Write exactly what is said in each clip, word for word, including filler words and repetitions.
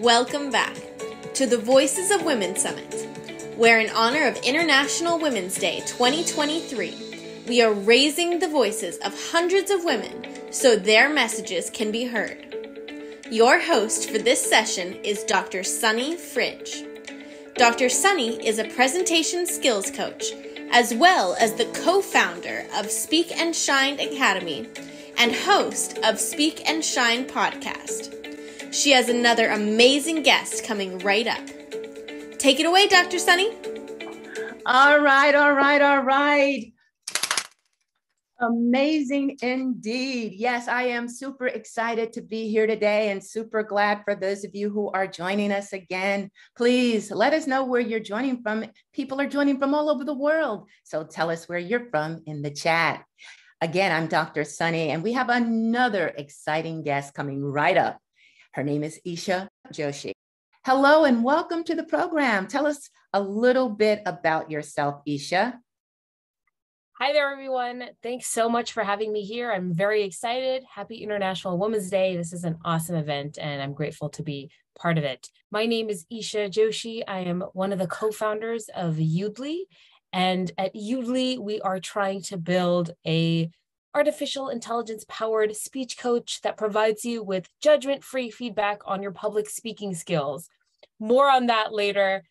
Welcome back to the Voices of Women Summit, where in honor of International Women's Day twenty twenty-three, we are raising the voices of hundreds of women so their messages can be heard. Your host for this session is Doctor Sunny Fridge. Doctor Sunny is a presentation skills coach, as well as the co-founder of Speak and Shine Academy and host of Speak and Shine Podcast. She has another amazing guest coming right up. Take it away, Doctor Sunny. All right, all right, all right. Amazing indeed. Yes, I am super excited to be here today and super glad for those of you who are joining us again. Please let us know where you're joining from. People are joining from all over the world. So tell us where you're from in the chat. Again, I'm Doctor Sunny, and we have another exciting guest coming right up. Her name is Esha Joshi. Hello and welcome to the program. Tell us a little bit about yourself, Esha. Hi there, everyone. Thanks so much for having me here. I'm very excited. Happy International Women's Day. This is an awesome event, and I'm grateful to be part of it. My name is Esha Joshi. I am one of the co-founders of Yoodli. And at Yoodli, we are trying to build a artificial intelligence powered speech coach that provides you with judgment-free feedback on your public speaking skills. More on that later.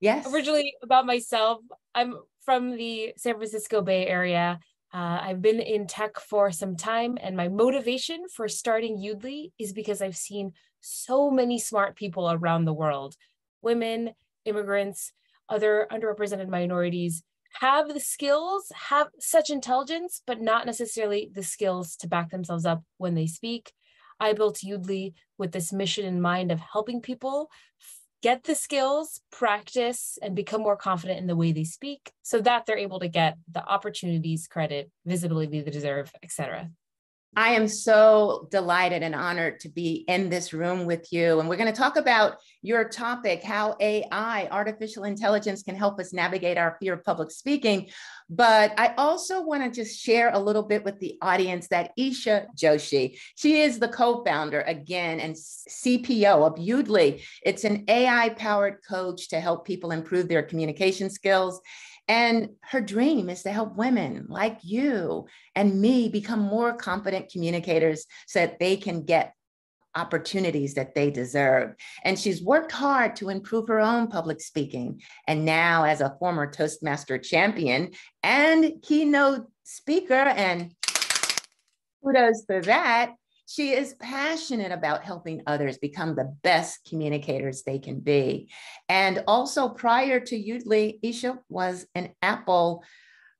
Yes. Originally about myself, I'm from the San Francisco Bay Area. Uh, I've been in tech for some time, and my motivation for starting Yoodli is because I've seen so many smart people around the world, women, immigrants, other underrepresented minorities, have the skills, have such intelligence, but not necessarily the skills to back themselves up when they speak. I built Yoodli with this mission in mind of helping people get the skills, practice, and become more confident in the way they speak so that they're able to get the opportunities, credit, visibility they deserve, et cetera. I am so delighted and honored to be in this room with you. And we're going to talk about your topic, how A I, artificial intelligence, can help us navigate our fear of public speaking. But I also want to just share a little bit with the audience that Esha Joshi, she is the co-founder again and C P O of Yoodli. It's an A I-powered coach to help people improve their communication skills. And her dream is to help women like you and me become more confident communicators so that they can get opportunities that they deserve. And she's worked hard to improve her own public speaking. And now, as a former Toastmaster champion and keynote speaker, and kudos for that, she is passionate about helping others become the best communicators they can be. And also prior to Yoodli, Esha was an Apple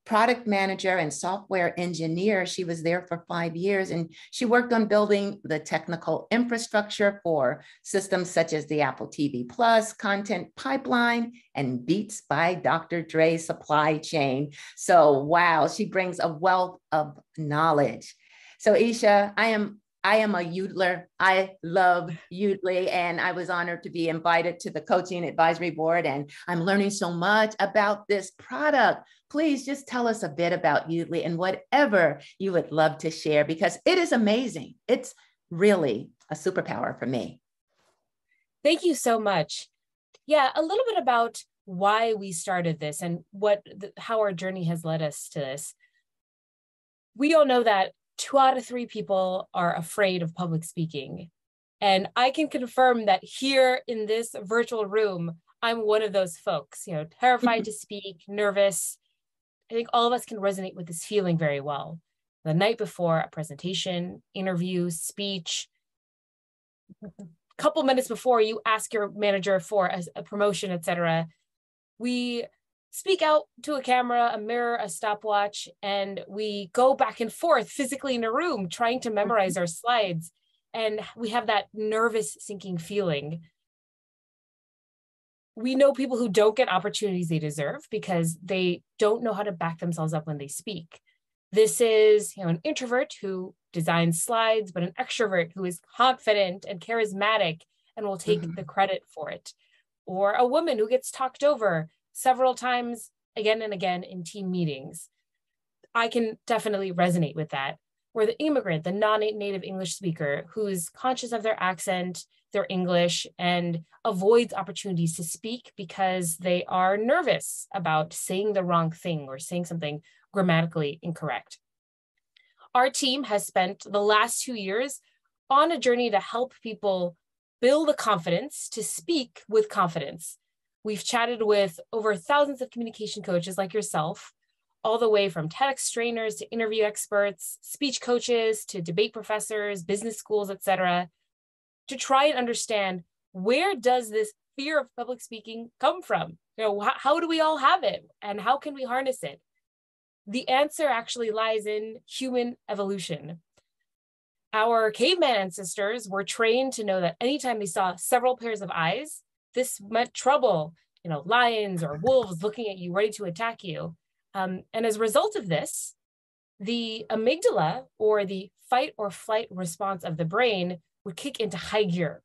product manager and software engineer. She was there for five years, and she worked on building the technical infrastructure for systems such as the Apple T V Plus content pipeline and Beats by Doctor Dre supply chain. So wow, she brings a wealth of knowledge. So Esha, I am I am a Yoodler. I love Yoodli, and I was honored to be invited to the coaching advisory board, and I'm learning so much about this product. Please just tell us a bit about Yoodli and whatever you would love to share, because it is amazing. It's really a superpower for me. Thank you so much. Yeah, a little bit about why we started this and what, how our journey has led us to this. We all know that two out of three people are afraid of public speaking. And I can confirm that here in this virtual room, I'm one of those folks, you know, terrified to speak, nervous. I think all of us can resonate with this feeling very well. The night before a presentation, interview, speech, a couple minutes before you ask your manager for a, a promotion, et cetera, we speak out to a camera, a mirror, a stopwatch, and we go back and forth physically in a room trying to memorize our slides. And we have that nervous sinking feeling. We know people who don't get opportunities they deserve because they don't know how to back themselves up when they speak. This is, you know, an introvert who designs slides, but an extrovert who is confident and charismatic and will take mm-hmm. the credit for it. Or a woman who gets talked over several times, again and again in team meetings. I can definitely resonate with that. or the immigrant, the non-native English speaker who's conscious of their accent, their English, and avoids opportunities to speak because they are nervous about saying the wrong thing or saying something grammatically incorrect. Our team has spent the last two years on a journey to help people build the confidence to speak with confidence. We've chatted with over thousands of communication coaches like yourself, all the way from TEDx trainers to interview experts, speech coaches to debate professors, business schools, et cetera, to try and understand, where does this fear of public speaking come from? You know, how, how do we all have it, and how can we harness it? The answer actually lies in human evolution. Our caveman ancestors were trained to know that anytime they saw several pairs of eyes, this meant trouble, you know, lions or wolves looking at you, ready to attack you. Um, and as a result of this, the amygdala, or the fight or flight response of the brain, would kick into high gear.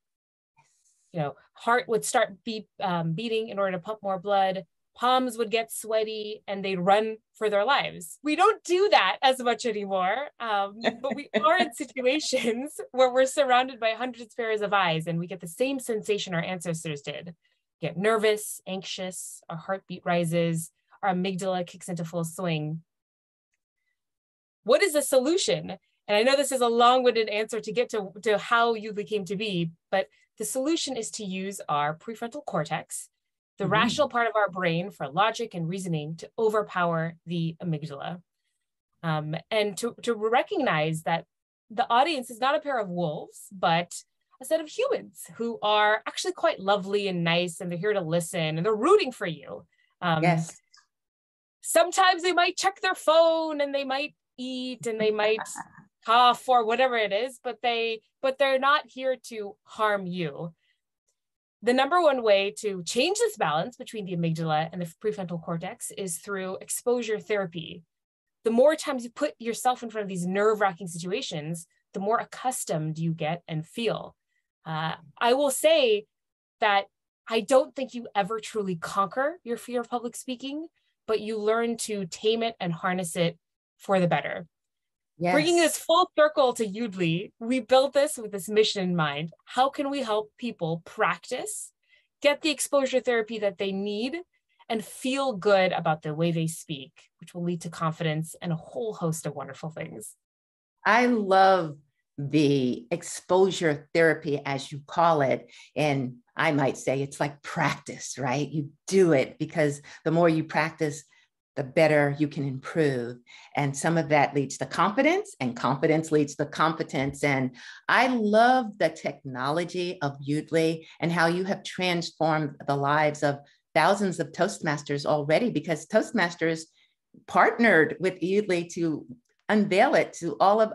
You know, heart would start beep, um, beating in order to pump more blood, palms would get sweaty, and they'd run for their lives. We don't do that as much anymore, um, but we are in situations where we're surrounded by hundreds of pairs of eyes, and we get the same sensation our ancestors did. Get nervous, anxious, our heartbeat rises, our amygdala kicks into full swing. What is the solution? And I know this is a long-winded answer to get to, to how Yoodli came to be, but the solution is to use our prefrontal cortex, the mm-hmm. rational part of our brain for logic and reasoning, to overpower the amygdala. Um, and to, to recognize that the audience is not a pair of wolves, but a set of humans who are actually quite lovely and nice, and they're here to listen, and they're rooting for you. Um, yes. Sometimes they might check their phone, and they might eat, and they might cough or whatever it is, but they, but they're not here to harm you. The number one way to change this balance between the amygdala and the prefrontal cortex is through exposure therapy. The more times you put yourself in front of these nerve-wracking situations, the more accustomed you get and feel. Uh, I will say that I don't think you ever truly conquer your fear of public speaking, but you learn to tame it and harness it for the better. Yes. Bringing this full circle to Yoodli, we built this with this mission in mind. How can we help people practice, get the exposure therapy that they need, and feel good about the way they speak, which will lead to confidence and a whole host of wonderful things? I love the exposure therapy, as you call it. And I might say it's like practice, right? You do it because the more you practice, the better you can improve. And some of that leads to confidence, and confidence leads to competence. And I love the technology of Yoodli and how you have transformed the lives of thousands of Toastmasters already, because Toastmasters partnered with Yoodli to unveil it to all of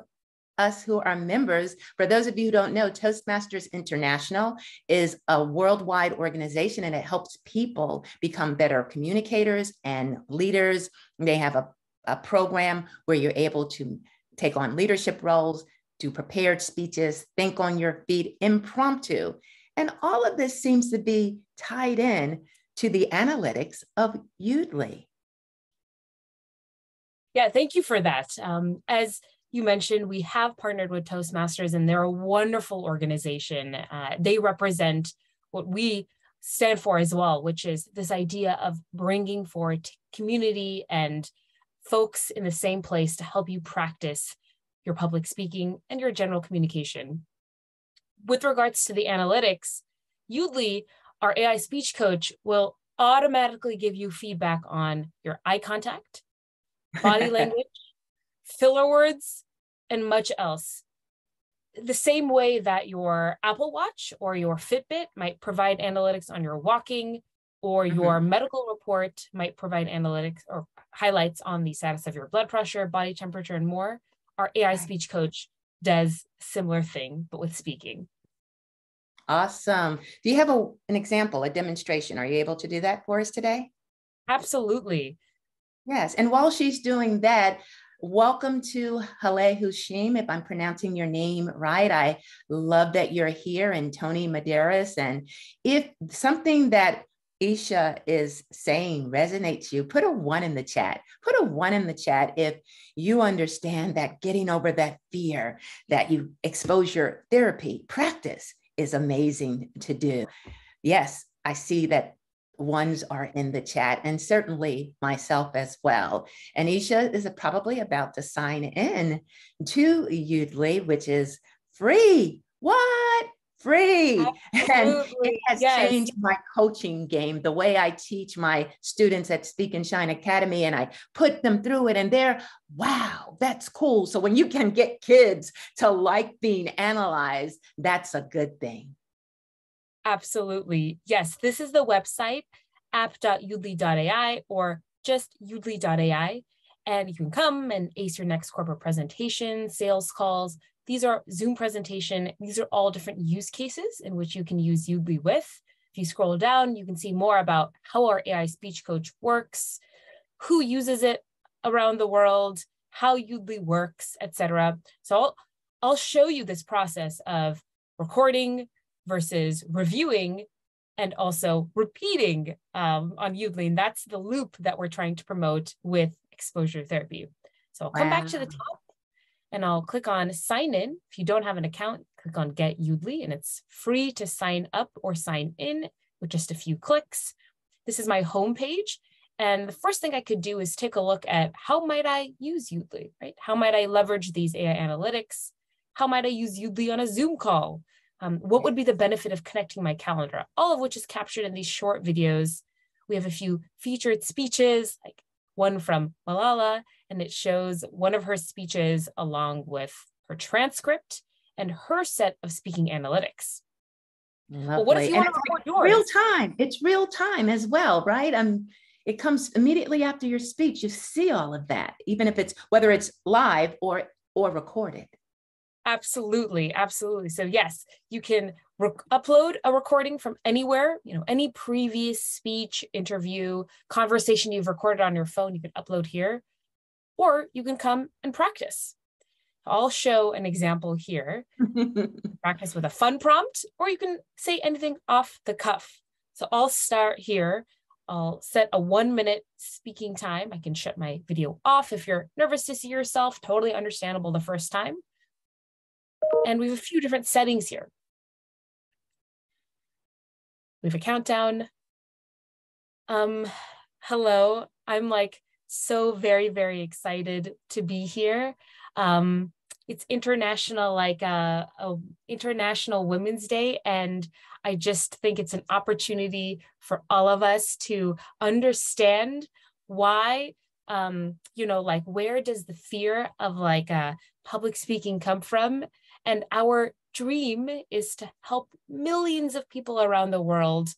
us who are members. For those of you who don't know, Toastmasters International is a worldwide organization, and it helps people become better communicators and leaders. They have a, a program where you're able to take on leadership roles, do prepared speeches, think on your feet, impromptu. And all of this seems to be tied in to the analytics of Yoodli. Yeah, thank you for that. Um, as you mentioned, we have partnered with Toastmasters, and they're a wonderful organization. Uh, they represent what we stand for as well, which is this idea of bringing forward community and folks in the same place to help you practice your public speaking and your general communication. With regards to the analytics, Yoodli, our A I speech coach, will automatically give you feedback on your eye contact, body language, filler words, and much else. The same way that your Apple Watch or your Fitbit might provide analytics on your walking, or mm-hmm. your medical report might provide analytics or highlights on the status of your blood pressure, body temperature, and more, our A I speech coach does a similar thing, but with speaking. Awesome. Do you have a, an example, a demonstration? Are you able to do that for us today? Absolutely. Yes. And while she's doing that, welcome to Haleh Hushim, if I'm pronouncing your name right. I love that you're here, and Tony Medeiros. And if something that Esha is saying resonates you, put a one in the chat. Put a one in the chat if you understand that getting over that fear, that you exposure therapy practice is amazing to do. Yes, I see that ones are in the chat, and certainly myself as well. And Esha is probably about to sign in to Yoodli, which is free. What? Free. Absolutely. And it has yes. changed my coaching game, the way I teach my students at Speak and Shine Academy, and I put them through it and they're, wow, that's cool. So when you can get kids to like being analyzed, that's a good thing. Absolutely. Yes. This is the website, app dot yoodli dot A I or just yoodli dot A I. And you can come and ace your next corporate presentation, sales calls. These are Zoom presentation. These are all different use cases in which you can use Yoodli with. If you scroll down, you can see more about how our A I speech coach works, who uses it around the world, how Yoodli works, et cetera. So I'll, I'll show you this process of recording versus reviewing and also repeating um, on Yoodli. And that's the loop that we're trying to promote with exposure therapy. So I'll come wow. back to the top. And I'll click on sign in. If you don't have an account, click on get Yoodli, and it's free to sign up or sign in with just a few clicks. This is my homepage. And the first thing I could do is take a look at how might I use Yoodli, right? How might I leverage these A I analytics? How might I use Yoodli on a Zoom call? Um, what would be the benefit of connecting my calendar? All of which is captured in these short videos. We have a few featured speeches, like one from Malala, and it shows one of her speeches along with her transcript and her set of speaking analytics. Well, what if you want to record yours? Real time. It's real time as well, right? Um, it comes immediately after your speech. You see all of that, even if it's whether it's live or or recorded. Absolutely, absolutely. So yes, you can upload a recording from anywhere, you know, any previous speech, interview, conversation you've recorded on your phone, you can upload here, or you can come and practice. I'll show an example here. Practice with a fun prompt, or you can say anything off the cuff. So I'll start here. I'll set a one minute speaking time. I can shut my video off if you're nervous to see yourself, totally understandable the first time. And we have a few different settings here. We have a countdown. Um, hello, I'm like so very, very excited to be here. Um, it's international, like a, a International Women's Day. And I just think it's an opportunity for all of us to understand why, um, you know, like where does the fear of like uh, public speaking come from? And our dream is to help millions of people around the world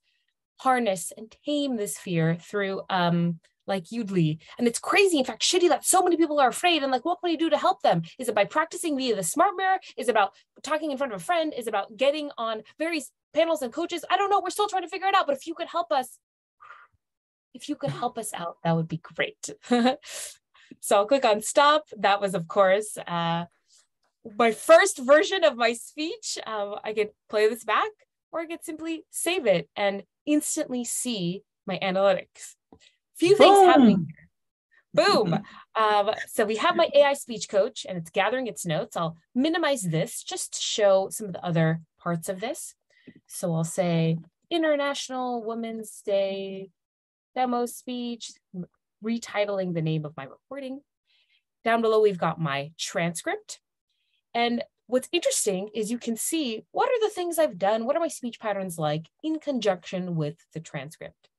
harness and tame this fear through um, like Yoodli. And it's crazy, in fact, shitty that so many people are afraid. And like, what can you do to help them? Is it by practicing via the smart mirror? Is it about talking in front of a friend? Is it about getting on various panels and coaches? I don't know, we're still trying to figure it out, but if you could help us, if you could help us out, that would be great. So I'll click on stop. That was, of course, uh, my first version of my speech. um, I could play this back, or I could simply save it and instantly see my analytics. Few Boom. Things happening here. Boom. um, so we have my A I speech coach, and it's gathering its notes. I'll minimize this just to show some of the other parts of this. So I'll say International Women's Day demo speech, retitling the name of my recording. Down below, we've got my transcript. And what's interesting is you can see, what are the things I've done? What are my speech patterns like in conjunction with the transcript?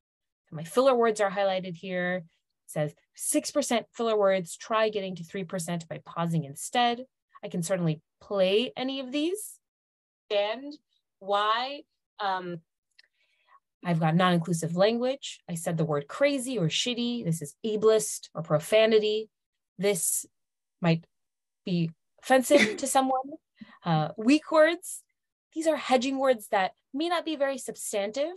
And my filler words are highlighted here. It says six percent filler words, try getting to three percent by pausing instead. I can certainly play any of these. And why? Um, I've got non-inclusive language. I said the word crazy or shitty. This is ableist or profanity. This might be offensive to someone, uh, weak words. These are hedging words that may not be very substantive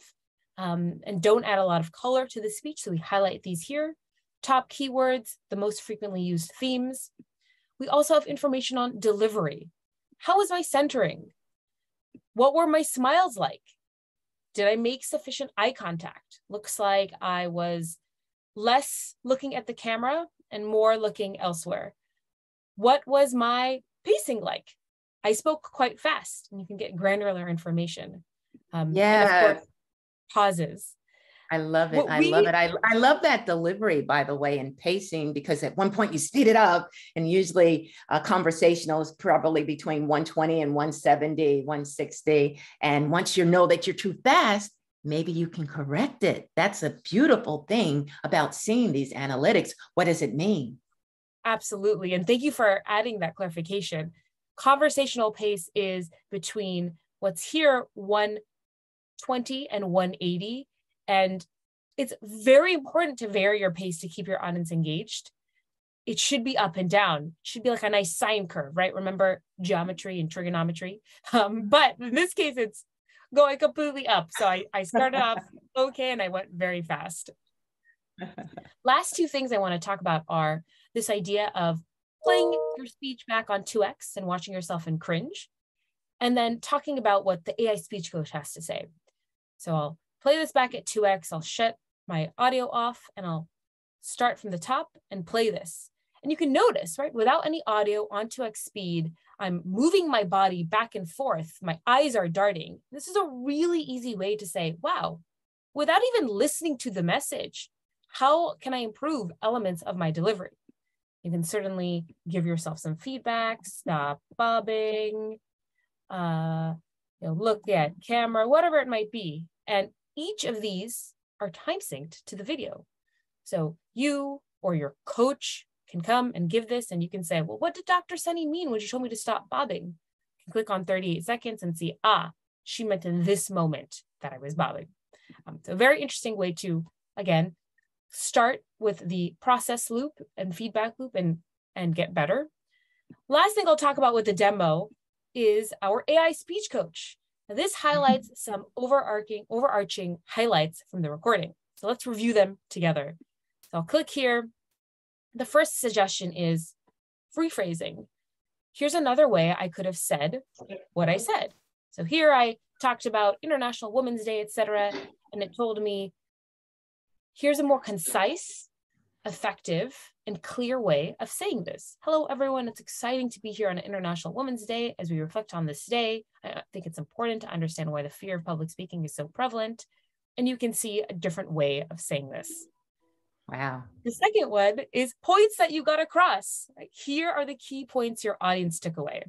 um, and don't add a lot of color to the speech. So we highlight these here. Top keywords, the most frequently used themes. We also have information on delivery. How was my centering? What were my smiles like? Did I make sufficient eye contact? Looks like I was less looking at the camera and more looking elsewhere. What was my pacing like? I spoke quite fast, and you can get granular information. Um, yeah. Of course, pauses. I love it. What I we, love it. I, I love that delivery, by the way, and pacing, because at one point you speed it up, and usually a conversational is probably between one twenty and one seventy, one sixty. And once you know that you're too fast, maybe you can correct it. That's a beautiful thing about seeing these analytics. What does it mean? Absolutely. And thank you for adding that clarification. Conversational pace is between what's here, one twenty and one eighty. And it's very important to vary your pace to keep your audience engaged. It should be up and down. It should be like a nice sine curve, right? Remember geometry and trigonometry. Um, but in this case, it's going completely up. So I, I started off okay, and I went very fast. Last two things I want to talk about are this idea of playing your speech back on two X and watching yourself in cringe, and then talking about what the A I speech coach has to say. So I'll play this back at two X, I'll shut my audio off, and I'll start from the top and play this. And you can notice, right, without any audio on two X speed, I'm moving my body back and forth. My eyes are darting. This is a really easy way to say, wow, without even listening to the message, how can I improve elements of my delivery? You can certainly give yourself some feedback, stop bobbing, uh, you know, look at camera, whatever it might be. And each of these are time synced to the video. So you or your coach can come and give this, and you can say, well, what did Doctor Sunny mean when she told me to stop bobbing? You can click on thirty-eight seconds and see, ah, she meant in this moment that I was bobbing. Um, so a very interesting way to, again, start with the process loop and feedback loop and, and get better. Last thing I'll talk about with the demo is our A I speech coach. Now, this highlights some overarching, overarching highlights from the recording. So let's review them together. So I'll click here. The first suggestion is rephrasing. Here's another way I could have said what I said. So here I talked about International Women's Day, et cetera, and it told me, here's a more concise, effective, and clear way of saying this. Hello, everyone. It's exciting to be here on International Women's Day. As we reflect on this day, I think it's important to understand why the fear of public speaking is so prevalent. And you can see a different way of saying this. Wow. The second one is points that you got across. Here are the key points your audience took away.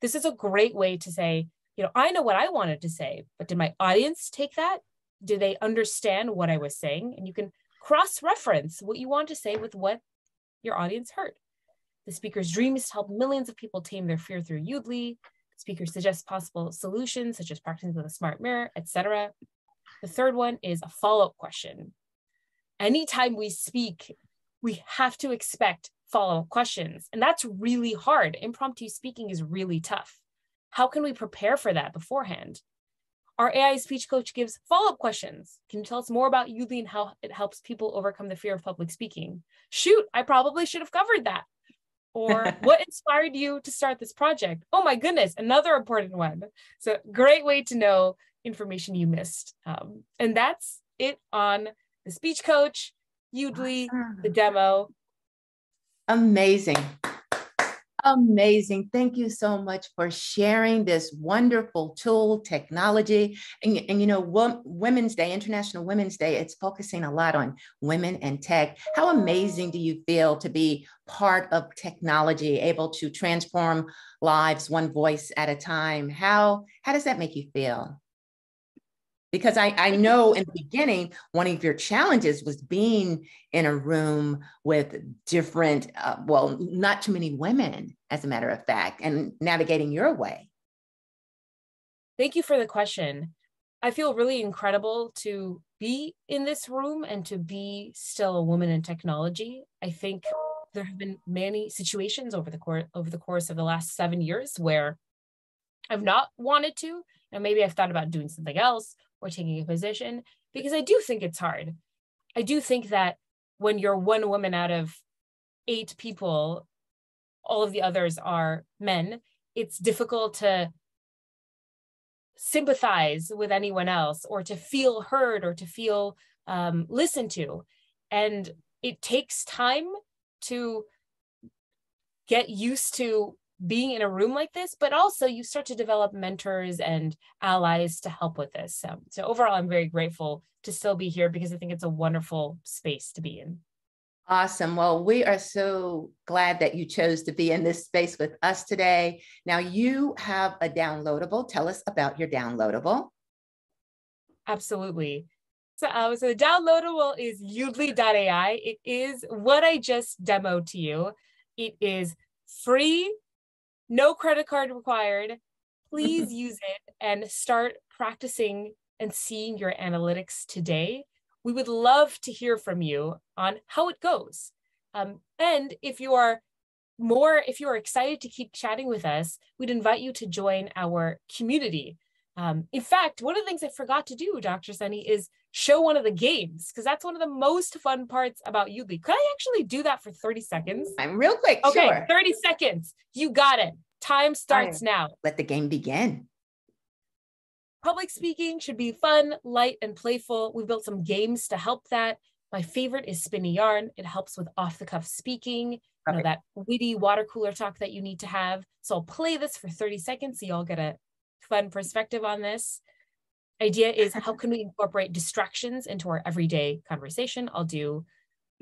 This is a great way to say, you know, I know what I wanted to say, but did my audience take that? Do they understand what I was saying? And you can cross-reference what you want to say with what your audience heard. The speaker's dream is to help millions of people tame their fear through Yoodli. The speaker suggests possible solutions, such as practicing with a smart mirror, et cetera. The third one is a follow-up question. Anytime we speak, we have to expect follow-up questions. And that's really hard. Impromptu speaking is really tough. How can we prepare for that beforehand? Our A I speech coach gives follow-up questions. Can you tell us more about Yoodli and how it helps people overcome the fear of public speaking? Shoot, I probably should have covered that. Or what inspired you to start this project? Oh my goodness, another important one. So great way to know information you missed. Um, and that's it on the speech coach, Yoodli, the demo. Amazing. Amazing. Thank you so much for sharing this wonderful tool, technology. And, and you know, Women's Day, International Women's Day, it's focusing a lot on women and tech. How amazing do you feel to be part of technology, able to transform lives one voice at a time? How, how does that make you feel? Because I, I know in the beginning, one of your challenges was being in a room with different, uh, well, not too many women, as a matter of fact, and navigating your way. Thank you for the question. I feel really incredible to be in this room and to be still a woman in technology. I think there have been many situations over the course over the course of the last seven years where I've not wanted to. Now, maybe I've thought about doing something else or taking a position, because I do think it's hard. I do think that when you're one woman out of eight people, all of the others are men, it's difficult to sympathize with anyone else or to feel heard or to feel um, listened to. And it takes time to get used to being in a room like this, but also you start to develop mentors and allies to help with this. So, so overall, I'm very grateful to still be here because I think it's a wonderful space to be in. Awesome. Well, we are so glad that you chose to be in this space with us today. Now, you have a downloadable. Tell us about your downloadable. Absolutely. So, uh, so the downloadable is yoodli dot A I. It is what I just demoed to you. It is free, no credit card required. Please use it and start practicing and seeing your analytics today. We would love to hear from you on how it goes. Um, and if you are more, if you are excited to keep chatting with us, we'd invite you to join our community. Um, in fact, one of the things I forgot to do, Doctor Sunny, is show one of the games, because that's one of the most fun parts about Yoodli. Could I actually do that for thirty seconds? I'm real quick. Okay, sure. thirty seconds. You got it. Time starts now. Let the game begin. Public speaking should be fun, light, and playful. We built some games to help that. My favorite is Spin a Yarn. It helps with off-the-cuff speaking, you know, that witty water cooler talk that you need to have. So I'll play this for thirty seconds so y'all get a fun perspective on this. Idea is, how can we incorporate distractions into our everyday conversation? I'll do,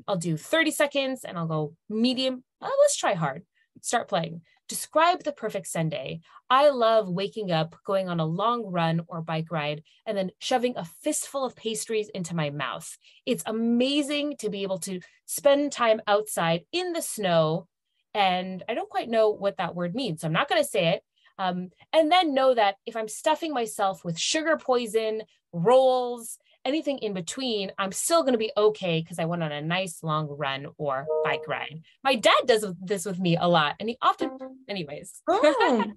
I'll do thirty seconds and I'll go medium. Oh, let's try hard. Start playing. Describe the perfect Sunday. I love waking up, going on a long run or bike ride, and then shoving a fistful of pastries into my mouth. It's amazing to be able to spend time outside in the snow. And I don't quite know what that word means, so I'm not going to say it. Um, and then know that if I'm stuffing myself with sugar poison, rolls, anything in between, I'm still going to be okay because I went on a nice long run or bike ride. My dad does this with me a lot, and he often, anyways. Oh,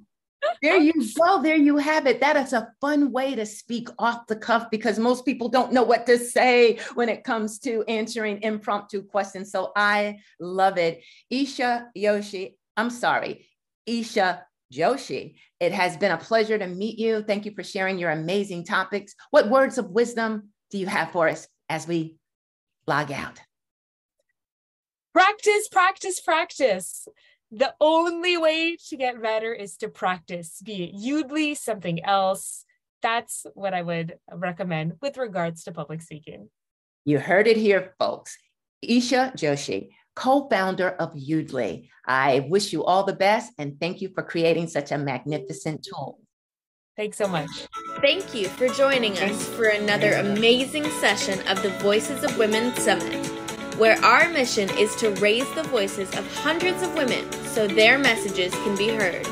there you go. There you have it. That is a fun way to speak off the cuff because most people don't know what to say when it comes to answering impromptu questions. So I love it. Esha Joshi, I'm sorry, Esha Joshi, it has been a pleasure to meet you. Thank you for sharing your amazing topics. What words of wisdom do you have for us as we log out? Practice, practice, practice. The only way to get better is to practice, be it Yoodli, something else. That's what I would recommend with regards to public speaking. You heard it here, folks. Esha Joshi, co-founder of Yoodli. I wish you all the best and thank you for creating such a magnificent tool. Thanks so much. Thank you for joining us for another amazing session of the Voices of Women Summit, where our mission is to raise the voices of hundreds of women so their messages can be heard.